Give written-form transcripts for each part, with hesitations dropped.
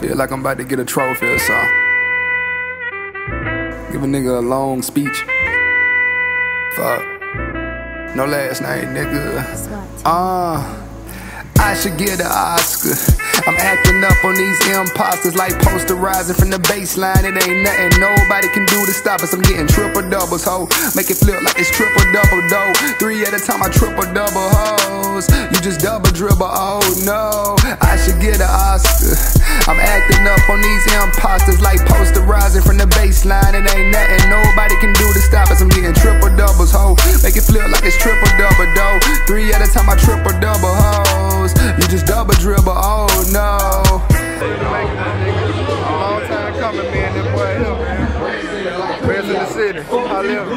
Feel like I'm about to get a trophy or something. Give a nigga a long speech. Fuck. No last name, nigga. I should get an Oscar. I'm acting up on these imposters like posterizing from the baseline. It ain't nothing nobody can do to stop us. I'm getting triple doubles, ho. Make it flip like it's triple double, though. Three at a time, I triple double, hoes. You just double dribble, oh no. I should get an Oscar. I'm acting up on these imposters like posterizing from the baseline. It ain't nothing nobody can do to stop us. I'm getting triple doubles, ho. Make it flip like it's triple double, though. Three at a time, I triple double, hoes. You just double dribble, oh no. Long time coming, man. This boy here. Rest in the city. I live.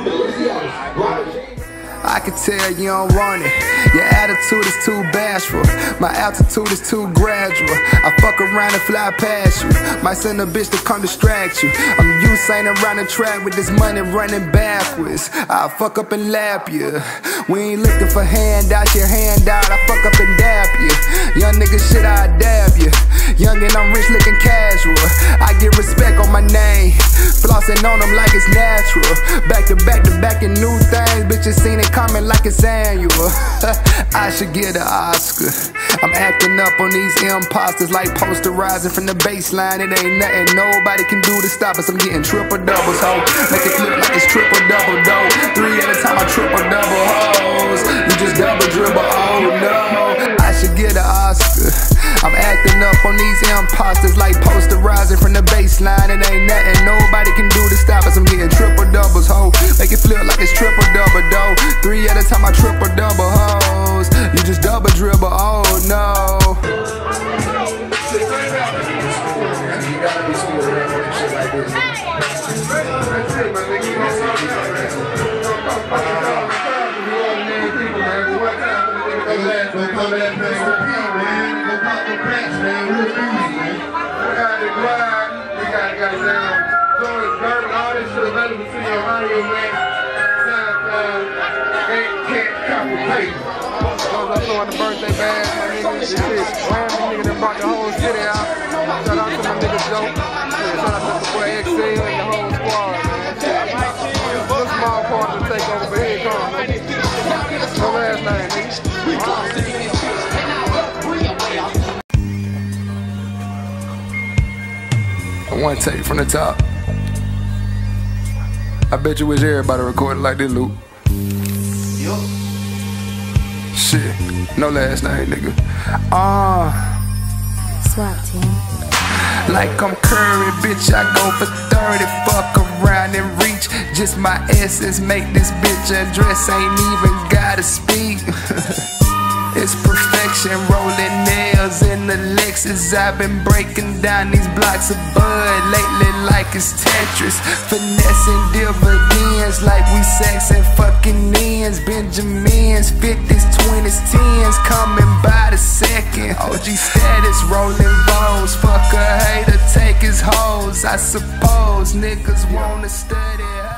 I can tell you don't want it. Your attitude is too bashful. My altitude is too gradual. I fuck around and fly past you. Might send a bitch to come distract you. I'm Usain around the track with this money running backwards. I fuck up and lap you. We ain't looking for handouts, your handout. I fuck up and dap you. Young nigga shit, I dab you. Young and I'm rich looking casual. I get respect on my name. Flossing on them like it's natural. Back to back to back in new things. Bitches seen it coming like it's annual. I should get an Oscar. I'm acting up on these imposters like posterizing from the baseline. It ain't nothing nobody can do to stop us. I'm getting triple doubles, ho. Make it flip like it's triple double, though. Three at a time, I triple double, hoes. You just double dribble, oh no. I should get an Oscar. I'm acting up on these imposters like posterizing from the baseline. It ain't nothing nobody can do to stop us. I'm getting triple doubles, ho. Make it flip like it's triple double, though. Three at a time, I triple double, hoes. You just double dribble, oh no. I'm throwing the birthday bags, my niggas, shit. Miami nigga that brought the whole city out. Shout out to my nigga Joe. Shout out to the boy XL and the whole squad, man. It's a small part to take over, but here it comes, man. No last name, nigga. One take from the top. I bet you wish everybody recorded like this, Luke. Yo. Shit, no last name, nigga. Swat Team. Like I'm Curry, bitch, I go for 30. Fuck around and reach. Just my essence make this bitch undress. Ain't even gotta speak. It's perfection, rolling nails in the Lexus. I've been breaking down these blocks of bud lately like it's Tetris. Finessing dividends like we sexing fucking ends. Benjamins, 50s, 20s, 10s, coming by the second. OG status, rolling bones. Fuck a hater, take his hoes. I suppose niggas wanna study.